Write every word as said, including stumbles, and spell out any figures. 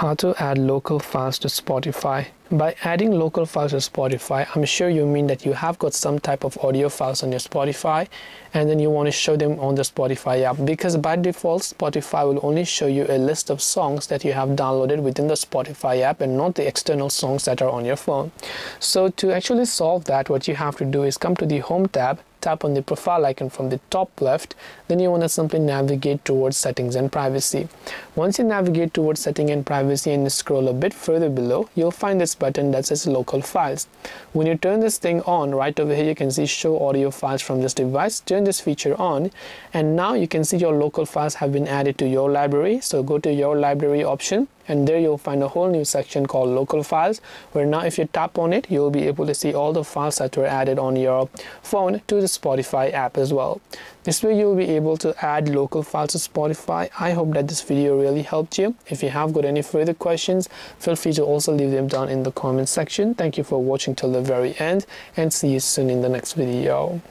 How to add local files to Spotify. By adding local files to Spotify, I'm sure you mean that you have got some type of audio files on your Spotify and then you want to show them on the Spotify app, because by default Spotify will only show you a list of songs that you have downloaded within the Spotify app and not the external songs that are on your phone. So to actually solve that, what you have to do is come to the Home tab, tap on the profile icon from the top left, then you want to simply navigate towards Settings and Privacy. Once you navigate towards Settings and Privacy and scroll a bit further below, you'll find this button that says Local Files. When you turn this thing on, right over here you can see Show Audio Files from this device. Turn this feature on and now you can see your local files have been added to your library. So go to your library option and there you'll find a whole new section called Local Files, where now if you tap on it, you'll be able to see all the files that were added on your phone to the Spotify app as well. This way you'll be able to add local files to Spotify. I hope that this video really helped you. If you have got any further questions, feel free to also leave them down in the comment section. Thank you for watching till the very end and see you soon in the next video.